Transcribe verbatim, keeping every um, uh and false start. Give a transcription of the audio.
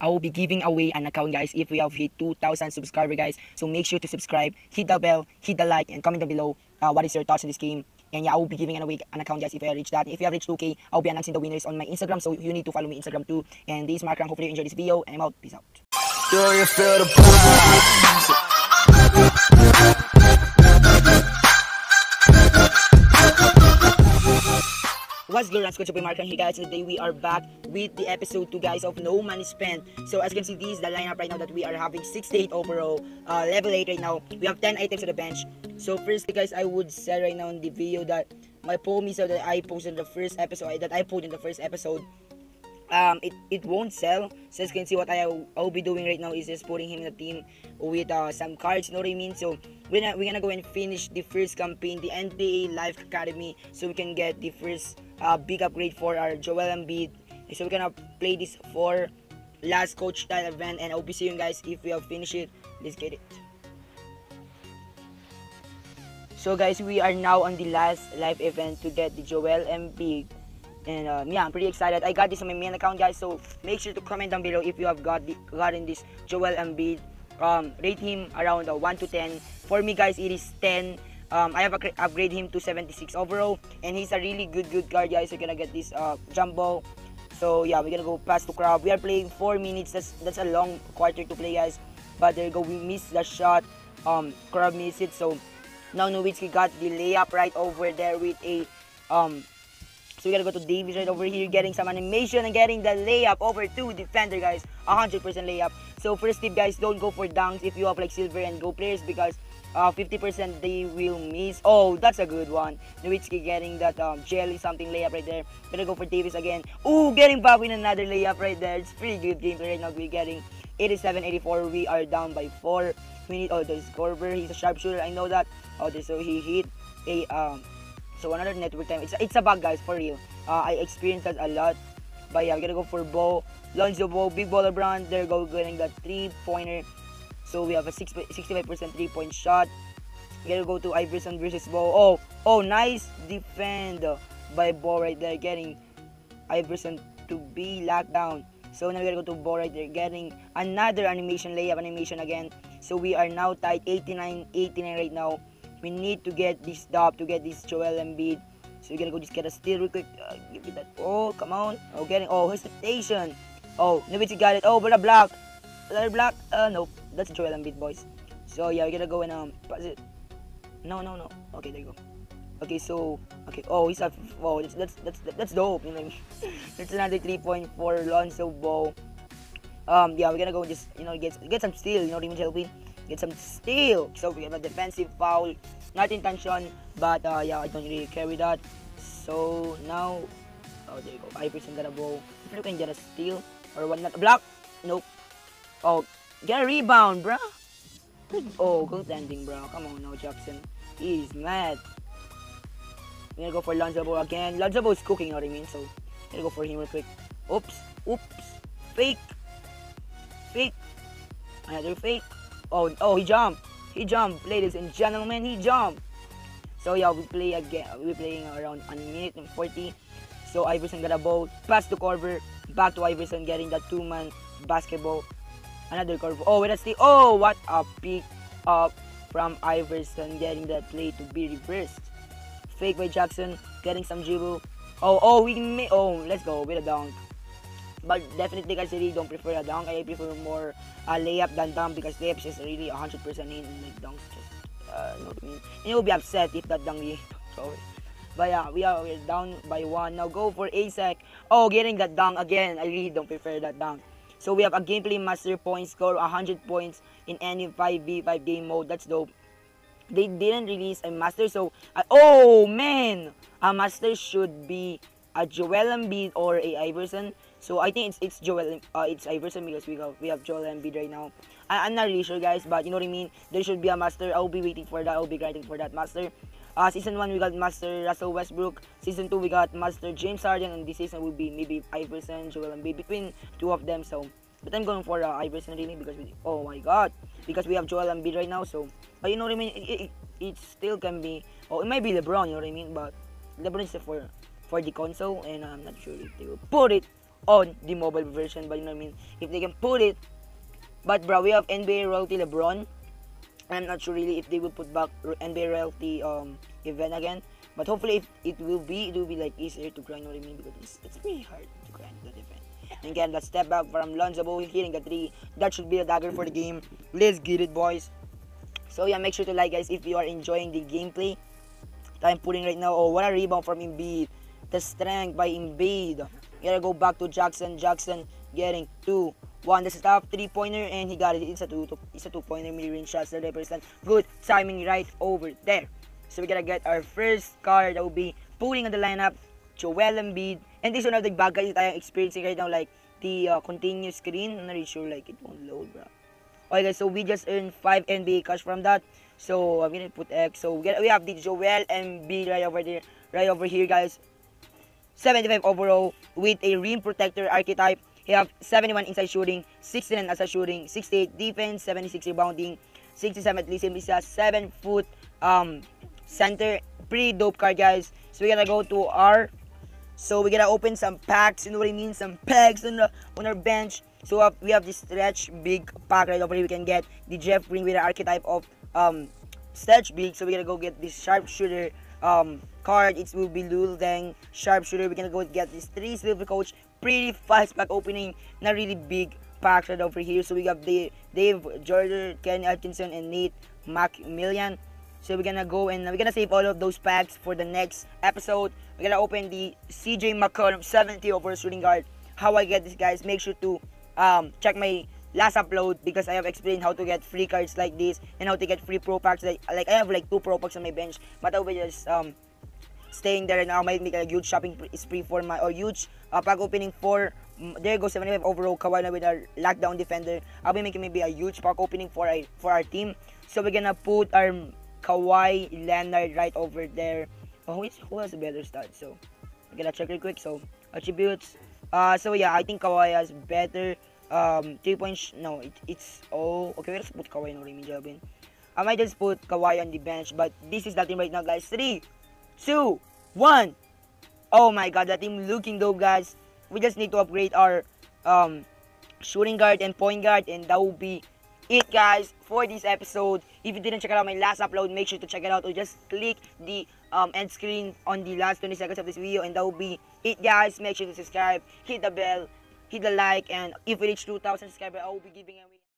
I will be giving away an account, guys, if we have hit two thousand subscribers, guys. So make sure to subscribe, hit the bell, hit the like, and comment down below uh, what is your thoughts on this game. And yeah, I will be giving away an account, guys, if I reach that. If you have reached two K, I will be announcing the winners on my Instagram, so you need to follow me Instagram too. And this is Mark Rank. Hopefully you enjoyed this video, and I'm out. Peace out. What's good, it's Coach Mark Rank here, guys. Today we are back with the episode two, guys, of No Money Spent. So as you can see, this is the lineup right now that we are having. Sixty-eight overall, uh, level eight right now. We have ten items on the bench. So first, guys, I would say right now in the video that my poem is that I posted the first episode, that I put in the first episode, um, it, it won't sell. So as you can see, what I, I'll be doing right now is just putting him in the team with uh, some cards, you know what I mean? So we're gonna, we're gonna go and finish the first campaign, the N B A Life Academy, so we can get the first uh, big upgrade for our Joel Embiid. So we're gonna play this for last coach style event, and I'll be seeing you guys if we have finished it. Let's get it. So guys, we are now on the last live event to get the Joel Embiid. And um, yeah, I'm pretty excited. I got this on my main account, guys, so make sure to comment down below if you have got the, gotten this Joel Embiid. Um, rate him around uh, one to ten. For me, guys, it is ten. Um, I have upgraded him to seventy-six overall, and he's a really good, good guard, guys. We're gonna get this uh, jumbo. So yeah, we're gonna go pass to crowd. We are playing four minutes. That's that's a long quarter to play, guys. But there you go. We missed the shot. Um, crowd missed it. So now Nowitzki got the layup right over there with a um. So we gotta go to Davis right over here, getting some animation and getting the layup over to defender, guys. one hundred percent layup. So first tip, guys, don't go for dunks if you have like silver and gold players, because uh, fifty percent they will miss. Oh, that's a good one. Nowitzki getting that um, jelly something layup right there. Gonna go for Davis again. Ooh, getting back with another layup right there. It's pretty good game right now. We're getting eighty-seven eighty-four. We are down by four. We need, oh, there's Korver. He's a sharpshooter. I know that. Oh, there's, so he hit a... Um, So another network time. It's it's a bug, guys, for real. Uh, I experienced that a lot. But yeah, we gotta go for Bo, Lonzo Ball, big baller brand. There go getting the three pointer. So we have a six, sixty-five percent three point shot. We gotta go to Iverson versus Bo. Oh, oh, nice defend by Bo right there, getting Iverson to be locked down. So now we gotta go to Bo right there, getting another animation layup animation again. So we are now tied eighty-nine eighty-nine right now. We need to get this dub to get this Joel Embiid. So we're gonna go just get a steal real quick. Uh, give me that. Oh, come on. Oh, getting. Oh, hesitation. Oh, Nowitzki got it. Oh, but a block. Another block. Uh, nope. That's Joel Embiid, boys. So yeah, we're gonna go and um, pass it. No, no, no. Okay, there you go. Okay, so okay. Oh, he's a. Oh, that's that's that's that's dope. You know what I mean? That's another three point four Lonzo Ball. Um, yeah, we're gonna go and just, you know, get get some steal. You know what I mean, Joel Embiid? Get some steal. So we have a defensive foul. Not intention, but uh, yeah, I don't really carry that. So now, oh, there you go. Iverson got a ball. If you can get a steal or one, not a block. Nope. Oh, get a rebound, bro. Oh, goaltending, bro. Come on now, Jackson. He's mad. We're gonna go for Lonzo Ball again. Lonzo Ball is cooking, you know what I mean? So, we're gonna go for him real quick. Oops. Oops. Fake. Fake. Another fake. Oh, oh, he jumped. He jumped, ladies and gentlemen, he jumped. So yeah, we play again. We're playing around a minute and forty. So Iverson got a ball. Pass to Korver. Back to Iverson, getting the two-man basketball. Another Korver. Oh, wait, let's see. Oh, what a pick up from Iverson, getting that play to be reversed. Fake by Jackson, getting some dribble. Oh, oh, we may. Oh, let's go with a dunk. But definitely, guys, I really don't prefer a dunk. I prefer more a layup than dunk, because layup is just really one hundred percent in, and like dunks just, uh, you know what I mean? And you'll be upset if that dunk is always. But yeah, we are we're down by one. Now go for A S A C. Oh, getting that dunk again. I really don't prefer that dunk. So we have a gameplay master point score, one hundred points in any five v five game mode. That's dope. They didn't release a master, so, uh, oh man! A master should be a Joel Embiid or a Iverson. So I think it's it's Joel, uh, it's Iverson, because we have we have Joel Embiid right now. I, I'm not really sure, guys, but you know what I mean. There should be a master. I'll be waiting for that. I'll be grinding for that master. Uh, season one we got master Russell Westbrook. Season two we got master James Harden, and this season will be maybe Iverson, Joel Embiid, between two of them. So, but I'm going for uh, Iverson really, because we, oh my God, because we have Joel Embiid right now. So, but you know what I mean. It, it, it still can be. Oh, it might be LeBron. You know what I mean. But LeBron is for for the console, and I'm not sure if they will put it on the mobile version, but you know what I mean, if they can put it. But bro, we have N B A royalty LeBron. I'm not sure really if they will put back N B A royalty um event again, but hopefully if it will be, it will be like easier to grind, you know what I mean, because it's, it's really hard to grind that event. And again, that step back from Lonzo Ball hitting a three, that should be a dagger for the game. Let's get it, boys. So yeah, make sure to like, guys, if you are enjoying the gameplay that I'm putting right now. Oh, what a rebound from Embiid. The strength by Embiid. You gotta go back to Jackson. Jackson getting two. One, that's a top three-pointer, and he got it. It's a two, it's a two-pointer, mid-range shots that represent good timing right over there. So we gotta get our first card that will be putting on the lineup, Joel Embiid. And this one of the bagay that I'm experiencing right now, like the uh, continuous screen. I'm not really sure, like it won't load, bro. Alright, guys, so we just earned five N B A cash from that. So I'm gonna put X. So we, get, we have the Joel Embiid right over there, right over here, guys. seventy-five overall with a rim protector archetype. He have seventy-one inside shooting, sixty-nine outside shooting, sixty-eight defense, seventy-six rebounding, sixty-seven at least. He's a seven-foot um, center. Pretty dope card, guys. So we're gonna go to our... So we're gonna open some packs, you know what I mean? Some packs on, the, on our bench. So we have, we have this stretch big pack right over here. We can get the Jeff Green with the archetype of um, stretch big. So we're gonna go get this sharpshooter um, card. It will be Luol Deng sharpshooter. We're gonna go get this three silver coach. Pretty fast pack opening, not really big packs right over here. So we got Dave, Dave Jordan, Ken Atkinson, and Nate McMillan. So we're gonna go and we're gonna save all of those packs for the next episode. We're gonna open the C J McCollum seventy over shooting guard. How I get this, guys? Make sure to um, check my last upload because I have explained how to get free cards like this and how to get free pro packs. Like, like I have like two pro packs on my bench, but I will just um. staying there right now might make a huge shopping spree for my or huge uh, pack opening for um, there goes seventy-five overall Kawhi Leonard with our lockdown defender. I'll be making maybe a huge pack opening for our for our team. So we're gonna put our Kawhi Leonard right over there. Oh, it's, who has a better start? So we're gonna check real quick. So attributes. Uh, so yeah, I think Kawhi has better um three point. No, it, it's oh okay. Let's put Kawhi. No, I mean Jabin. I might just put Kawhi on the bench, but this is the team right now, guys. Three. Two, one. Oh my god, that team looking dope, guys. We just need to upgrade our um, shooting guard and point guard, and that will be it, guys, for this episode. If you didn't check out my last upload, make sure to check it out, or just click the um, end screen on the last twenty seconds of this video, and that will be it, guys. Make sure to subscribe, hit the bell, hit the like, and if we reach two thousand subscribers, I will be giving away